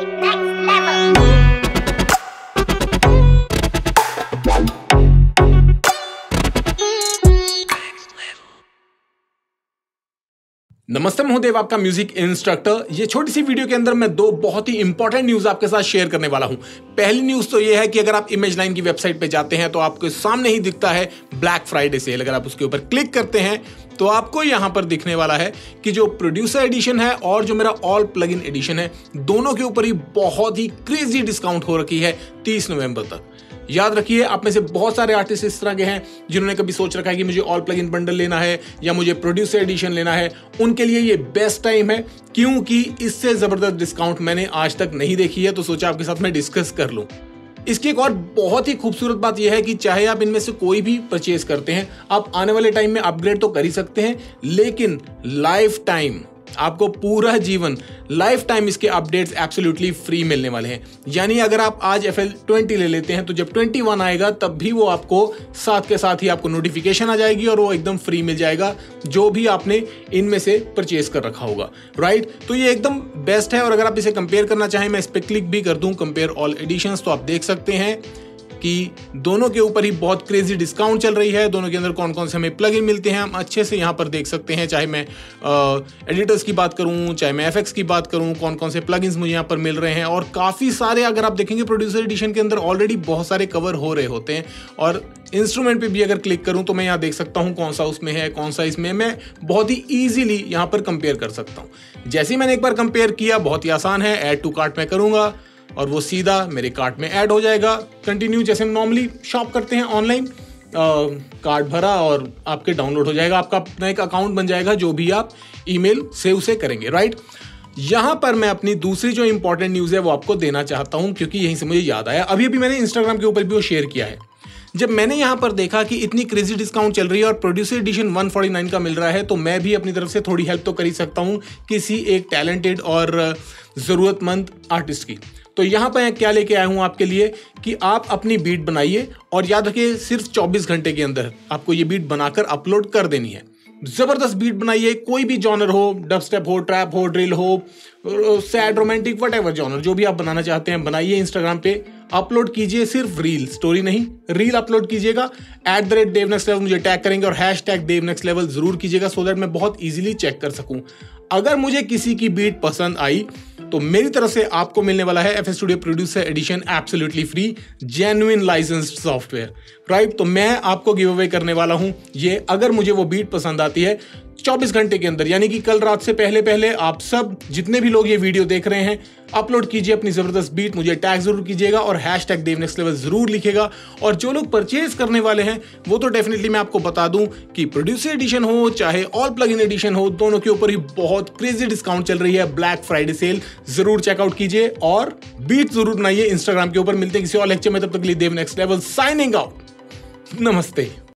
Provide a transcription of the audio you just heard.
Dev Next Level. नमस्ते, मैं हूं देव, आपका म्यूजिक इंस्ट्रक्टर। ये छोटी सी वीडियो के अंदर मैं दो बहुत ही इंपॉर्टेंट न्यूज आपके साथ शेयर करने वाला हूं। पहली न्यूज तो ये है कि अगर आप इमेज लाइन की वेबसाइट पे जाते हैं तो आपके सामने ही दिखता है ब्लैक फ्राइडे सेल। अगर आप उसके ऊपर क्लिक करते हैं तो आपको यहाँ पर दिखने वाला है कि जो प्रोड्यूसर एडिशन है और जो मेरा ऑल प्लगइन एडिशन है, दोनों के ऊपर ही बहुत ही क्रेजी डिस्काउंट हो रखी है 30 नवंबर तक। याद रखिए, आप में से बहुत सारे आर्टिस्ट इस तरह के हैं जिन्होंने कभी सोच रखा है कि मुझे ऑल प्लगइन बंडल लेना है या मुझे प्रोड्यूसर एडिशन लेना है। उनके लिए ये बेस्ट टाइम है, क्योंकि इससे जबरदस्त डिस्काउंट मैंने आज तक नहीं देखी है, तो सोचा आपके साथ मैं डिस्कस कर लूँ। इसकी एक और बहुत ही खूबसूरत बात यह है कि चाहे आप इनमें से कोई भी परचेज करते हैं, आप आने वाले टाइम में अपग्रेड तो कर ही सकते हैं, लेकिन लाइफ टाइम, आपको पूरा जीवन लाइफ टाइम इसके अपडेट्स एब्सोल्युटली फ्री मिलने वाले हैं। यानी अगर आप आज FL 20 ले लेते हैं तो जब 21 आएगा तब भी वो आपको साथ के साथ ही आपको नोटिफिकेशन आ जाएगी और वो एकदम फ्री मिल जाएगा जो भी आपने इनमें से परचेज कर रखा होगा, राइट। तो ये एकदम बेस्ट है। और अगर आप इसे कंपेयर करना चाहें, मैं इस पर क्लिक भी कर दूँ, कंपेयर ऑल एडिशंस, तो आप देख सकते हैं कि दोनों के ऊपर ही बहुत क्रेजी डिस्काउंट चल रही है। दोनों के अंदर कौन कौन से हमें प्लगइन मिलते हैं हम अच्छे से यहाँ पर देख सकते हैं। चाहे मैं एडिटर्स की बात करूँ, चाहे मैं एफएक्स की बात करूँ, कौन कौन से प्लगइन्स मुझे यहाँ पर मिल रहे हैं। और काफ़ी सारे, अगर आप देखेंगे प्रोड्यूसर एडिशन के अंदर ऑलरेडी बहुत सारे कवर हो रहे होते हैं। और इंस्ट्रूमेंट पे भी अगर क्लिक करूँ तो मैं यहाँ देख सकता हूँ कौन सा उसमें है, कौन सा इसमें। मैं बहुत ही ईजिली यहाँ पर कंपेयर कर सकता हूँ। जैसे ही मैंने एक बार कंपेयर किया, बहुत ही आसान है, ऐड टू कार्ट में करूँगा और वो सीधा मेरे कार्ट में ऐड हो जाएगा। कंटिन्यू, जैसे हम नॉर्मली शॉप करते हैं ऑनलाइन, कार्ट भरा और आपके डाउनलोड हो जाएगा, आपका अपना एक अकाउंट बन जाएगा, जो भी आप ईमेल से उसे करेंगे, राइट। यहाँ पर मैं अपनी दूसरी जो इंपॉर्टेंट न्यूज़ है वो आपको देना चाहता हूँ, क्योंकि यहीं से मुझे याद आया, अभी अभी मैंने इंस्टाग्राम के ऊपर भी वो शेयर किया है। जब मैंने यहाँ पर देखा कि इतनी क्रेजी डिस्काउंट चल रही है और प्रोड्यूसर एडिशन 149 का मिल रहा है, तो मैं भी अपनी तरफ से थोड़ी हेल्प तो कर ही सकता हूँ किसी एक टैलेंटेड और ज़रूरतमंद आर्टिस्ट की। तो यहाँ पर क्या लेके आया हूँ आपके लिए कि आप अपनी बीट बनाइए और याद रखिए सिर्फ 24 घंटे के अंदर आपको ये बीट बनाकर अपलोड कर देनी है। ज़बरदस्त बीट बनाइए, कोई भी जॉनर हो, डबस्टेप हो, ट्रैप हो, ड्रिल हो, सैड, रोमांटिक, व्हाटएवर जॉनर, जो भी आप बनाना चाहते हैं बनाइए, इंस्टाग्राम पे अपलोड कीजिए। सिर्फ रील, स्टोरी नहीं, रील अपलोड कीजिएगा। @DevNextLevel मुझे टैग करेंगे और #DevNextLevel जरूर कीजिएगा, सो दैट मैं बहुत ईजिली चेक कर सकूँ। अगर मुझे किसी की बीट पसंद आई तो मेरी तरफ से आपको मिलने वाला है FL Studio producer edition absolutely free, genuine licensed software, right. तो मैं आपको गिव अवे करने वाला हूं ये। अगर मुझे वो बीट पसंद आती है 24 घंटे के अंदर, यानी कि कल रात से पहले पहले, आप सब जितने भी लोग ये वीडियो देख रहे हैं, अपलोड कीजिए अपनी ज़बरदस्त बीट, मुझे टैग जरूर कीजिएगा और #DevNextLevel जरूर लिखेगा। और जो लोग परचेज करने वाले हैं वो तो डेफिनेटली मैं आपको बता दूं कि प्रोड्यूसर एडिशन हो चाहे ऑल प्लगइन एडिशन हो, दोनों के ऊपर ही बहुत क्रेजी डिस्काउंट चल रही है, ब्लैक फ्राइडे सेल। जरूर चेकआउट कीजिए और बीट जरूर बनाइए इंस्टाग्राम के ऊपर। मिलते हैं किसी और लेक्चर में, तब तक के लिए Dev next level signing out. नमस्ते।